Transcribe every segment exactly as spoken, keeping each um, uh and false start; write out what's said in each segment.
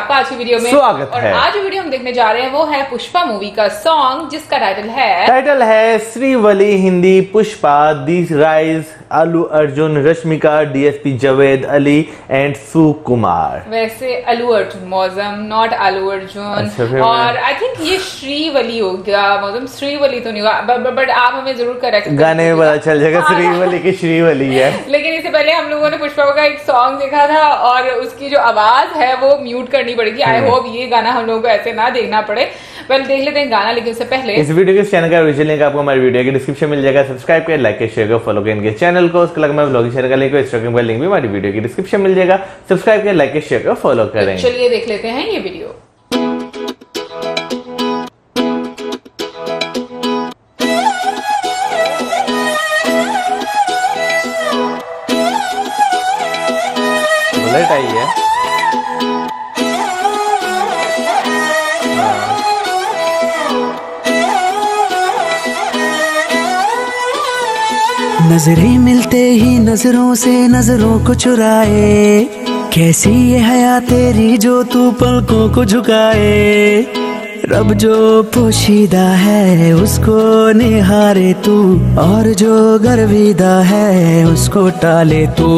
आपका आज की वीडियो में स्वागत और है। आज वीडियो हम देखने जा रहे हैं वो है पुष्पा मूवी का सॉन्ग जिसका टाइटल है टाइटल है Srivalli Hindi Pushpa this rise Allu Arjun Rashmika DSP Javed Ali and Sukumar. वैसे अल्लू अर्जुन मौजम नॉट अल्लू अर्जुन और आई थिंक ये श्रीवली होगा मौजम श्रीवली तो नहीं होगा बट आप हमें जरूर करेक्ट गाने में पता चल जाएगा श्रीवली की श्रीवली है। लेकिन इससे पहले हम लोगों ने पुष्पा का एक सॉन्ग देखा था और उसकी जो आवाज है वो म्यूट करनी पड़ेगी। आई होप ये गाना हम लोगों को ऐसे ना देखना पड़े। वेल देख लेते हैं गाना लेकिन उससे पहले इस वीडियो के चैनल का विजुअल लिंक आपको हमारे वीडियो के डिस्क्रिप्शन मिल जाएगा। सब्सक्राइब करें लाइक करें शेयर करें फॉलो करें इनके चैनल को। उसके अलावा व्लॉगिंग चैनल का लिंक और इंस्टाग्राम का लिंक भी हमारी वीडियो के डिस्क्रिप्शन मिल जाएगा। सब्सक्राइब करें लाइक करें शेयर करें फॉलो करें। चलिए देख लेते हैं ये वीडियो। बुलेट आई है नजरें मिलते ही नजरों से नजरों को चुराए कैसी ये हया तेरी जो तू पलकों को झुकाए। रब जो पोशीदा है उसको निहारे तू और जो गर्विदा है उसको टाले तू।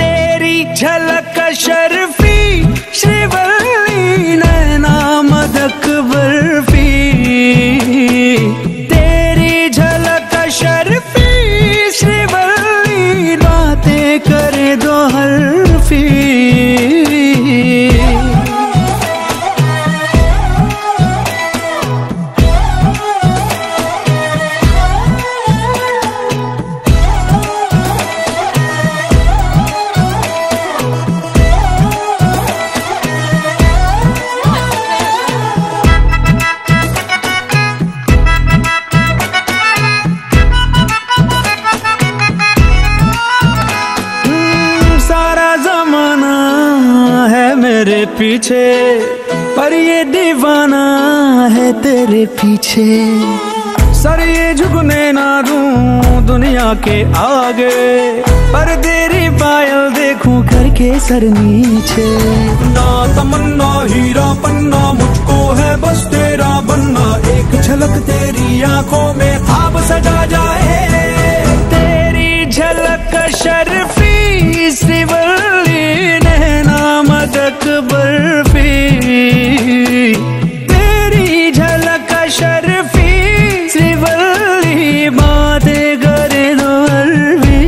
तेरी झलक शर्फी श्रीवली नैना मदक बर्फी तेरी झलक शर्फी श्रीवली बातें करे दो हरफी। पीछे पर ये दीवाना है तेरे पीछे सर ये झुकने ना दूं दुनिया के आगे पर तेरी पायल देखूं करके सर नीचे। ना तमन्ना हीरा पन्ना मुझको है बस तेरा बनना एक झलक तेरी आंखों में ख्वाब सजा जाए। तेरी झलक शर्फी श्रीवली मदक बर्फी तेरी झलक शर्फी श्रीवली बातें करे दो हरफी।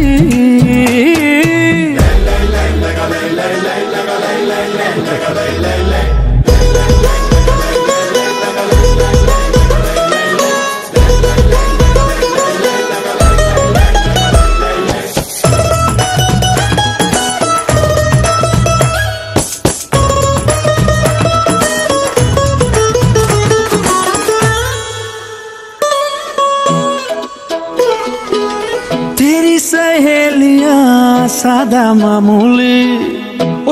सादा मामूली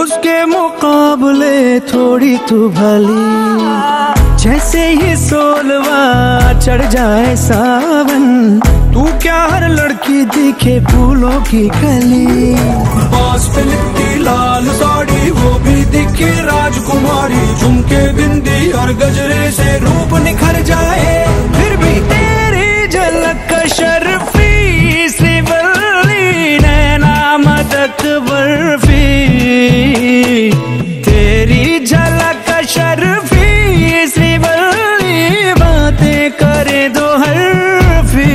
उसके मुकाबले थोड़ी तू भली जैसे ही सोलवा चढ़ जाए सावन तू क्या हर लड़की दिखे फूलों की कली। पास पे लिपटी लाल साड़ी वो भी दिखे राजकुमारी झुमके बिंदी और गजरे से रूप निखर जाए। फिर भी तेरी झलक शर्फी श्रीवली मदक बर्फी तेरी झलक शर्फी श्रीवली बातें करे दो हरफी।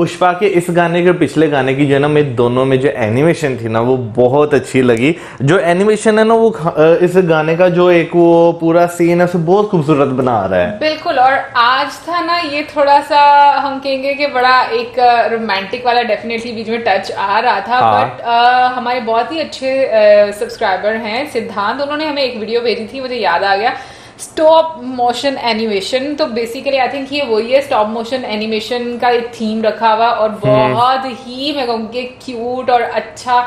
पुष्पा के इस गाने के पिछले गाने की जो है ना मेरे दोनों में जो एनिमेशन थी ना वो बहुत अच्छी लगी। जो एनिमेशन है ना वो इस गाने का जो एक वो पूरा सीन है उसे बहुत खूबसूरत बना रहा है। बिल्कुल और आज था ना ये थोड़ा सा हम कहेंगे कि बड़ा एक रोमांटिक वाला डेफिनेटली बीच में टच आ रहा था। हाँ। बट आ, हमारे बहुत ही अच्छे सब्सक्राइबर हैं सिद्धांत उन्होंने हमें एक वीडियो भेजी थी मुझे याद आ गया स्टॉप मोशन एनिमेशन। तो बेसिकली आई थिंक ये वही है स्टॉप मोशन एनिमेशन का एक थीम रखा हुआ और बहुत ही मैं कहूँगी क्यूट और अच्छा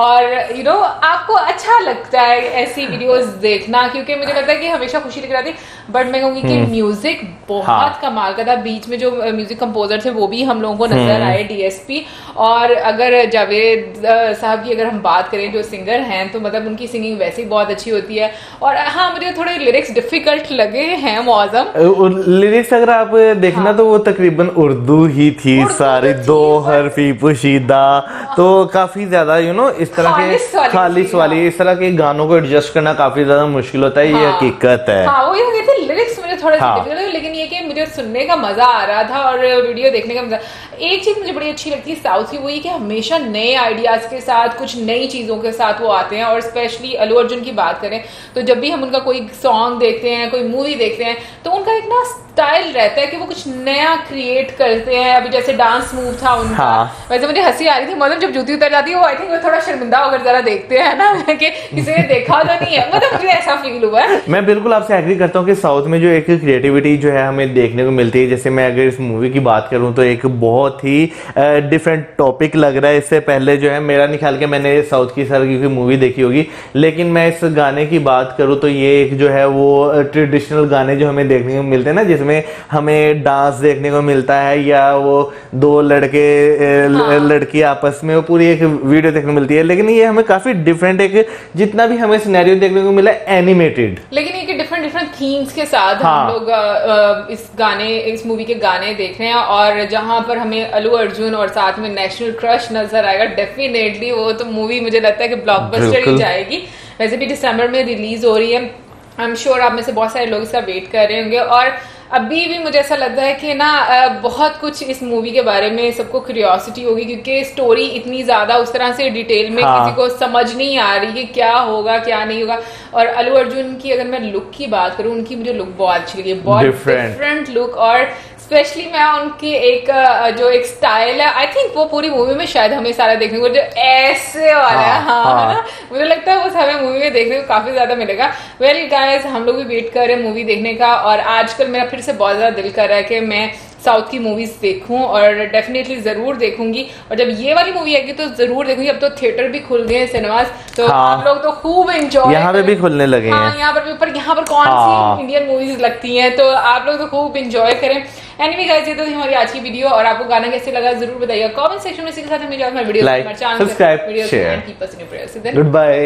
और यू you नो know, आपको अच्छा लगता है ऐसी वीडियोस देखना, क्योंकि मुझे लगता है कि हमेशा खुशी लेकर आती है। बट मैं कहूँगी कि म्यूजिक बहुत हाँ। कमाल का था। बीच में जो म्यूजिक कंपोजर थे वो भी हम लोगों को नजर आए, डीएसपी। और अगर जावेद साहब की अगर हम बात करें जो सिंगर हैं, तो मतलब उनकी सिंगिंग वैसे ही बहुत अच्छी होती है। और हाँ, मुझे थोड़े लिरिक्स डिफिकल्ट लगे हैं मौसम लिरिक्स। अगर आप देखना हाँ। तो वो तकरीबन उर्दू ही थी, सारे दो हरफी पोशीदा, तो काफी ज्यादा यू नो इस तरह खालिस के खालिश वाली हाँ। इस तरह के गानों को एडजस्ट करना काफी ज्यादा मुश्किल होता है, ये हकीकत है हाँ। लिरिक्स मुझे थोड़ा सा डिफिकल्ट लगे, लेकिन ये कि मुझे सुनने का मजा आ रहा था और वीडियो देखने का मजा। एक चीज मुझे बड़ी अच्छी लगती है साउथ की, वो ये कि हमेशा नए आइडियाज के साथ, कुछ नई चीजों के साथ वो आते हैं। और स्पेशली अल्लू अर्जुन की बात करें तो जब भी हम उनका कोई सॉन्ग देखते हैं, कोई मूवी देखते हैं, तो उनका एक ना स्टाइल रहता है कि वो कुछ नया क्रिएट करते हैं। अभी जैसे डांस मूव था उनका हाँ। वैसे मुझे हंसी आ रही थी मतलब जब जूती उतर जाती है वो, आई थिंक वो थोड़ा शर्मिंदा होकर जरा देखते हैं ना कि किसी ने देखा तो नहीं है, मतलब मुझे ऐसा फील हुआ है। मैं बिल्कुल आपसे एग्री करता हूँ कि साउथ में जो एक क्रिएटिविटी जो है हमें देखने को मिलती है। जैसे मैं अगर इस मूवी की बात करूँ तो एक बहुत ही डिफरेंट टॉपिक लग रहा है। इससे पहले जो है मेरा नहीं ख्याल कि मैंने साउथ की सर की मूवी देखी होगी, लेकिन मैं इस गाने की बात करूँ तो ये एक जो है वो ट्रेडिशनल गाने जो हमें देखने को मिलते हैं ना, जिसमें में हमें डांस देखने को मिलता है, या वो दो लड़के हाँ। लड़की आपस में वो पूरी एक वीडियो देखने को मिलती है। लेकिन ये हमें काफी डिफरेंट एक जितना भी हमें सिनेरियो देखने को मिला एनिमेटेड, लेकिन ये डिफरेंट डिफरेंट थीम्स के साथ हाँ। हम लोग इस गाने इस मूवी के गाने देख रहे हैं। और जहां पर हमें अल्लू अर्जुन और साथ में नेशनल क्रश नजर आएगा, डेफिनेटली वो तो मूवी मुझे लगता है कि ब्लॉकबस्टर ही जाएगी। वैसे भी दिसंबर में रिलीज हो रही है, आई एम श्योर आप में से बहुत सारे लोग इसका वेट कर रहे होंगे। और अभी भी मुझे ऐसा लगता है कि ना बहुत कुछ इस मूवी के बारे में सबको क्यूरियोसिटी होगी, क्योंकि स्टोरी इतनी ज्यादा उस तरह से डिटेल में हाँ। किसी को समझ नहीं आ रही कि क्या होगा क्या नहीं होगा। और अल्लू अर्जुन की अगर मैं लुक की बात करूं, उनकी मुझे लुक बहुत अच्छी लगी, बहुत डिफरेंट लुक। और स्पेशली मैं उनकी एक जो एक स्टाइल है, आई थिंक वो पूरी मूवी में शायद हमें सारा देखने को जो ऐसे वाला हाँ, हाँ, हाँ, हाँ। मुझे लगता है वो हमें मूवी में देखने को काफी ज्यादा मिलेगा। वेल गाइस, हम लोग भी वेट कर रहे हैं मूवी देखने का। और आजकल मेरा फिर से बहुत ज्यादा दिल कर रहा है कि मैं साउथ की मूवीज देखूं, और डेफिनेटली जरूर देखूंगी। और जब ये वाली मूवी आएगी तो जरूर देखूंगी। अब तो थिएटर भी खुल गए हैं, सिनेमास, तो हाँ। आप लोग तो खूब एंजॉय यहाँ पे भी खुलने लगे हैं हाँ, यहाँ पर भी ऊपर यहाँ पर कौन हाँ। सी इंडियन मूवीज लगती हैं, तो आप लोग तो खूब एंजॉय करें। एनीवे गाइस, ये तो हमारी आज की वीडियो, और आपको गाना कैसे लगा जरूर बताइएगा कमेंट सेक्शन में। इसके साथ हमें जो हमारे वीडियो, हमारे channel, subscribe, share, keep us in your prayers. Good bye.